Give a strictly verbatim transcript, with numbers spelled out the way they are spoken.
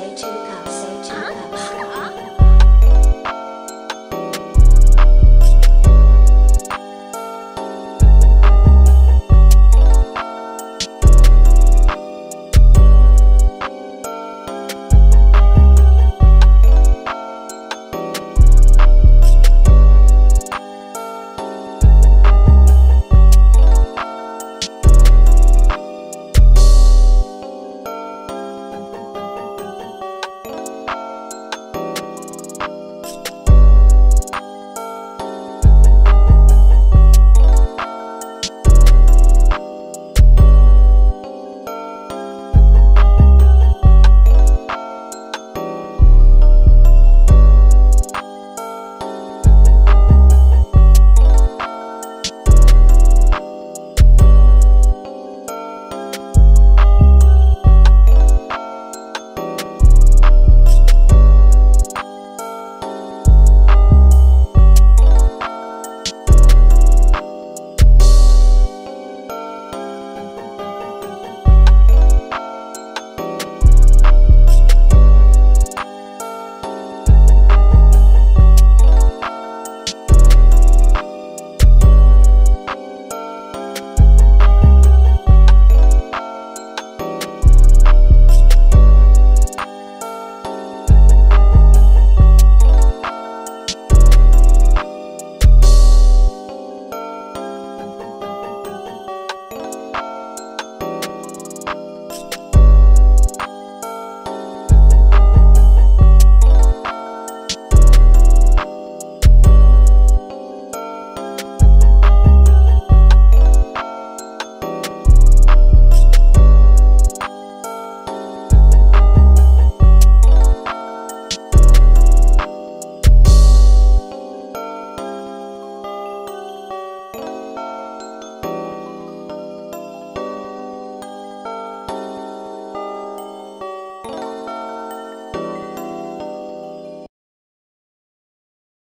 say to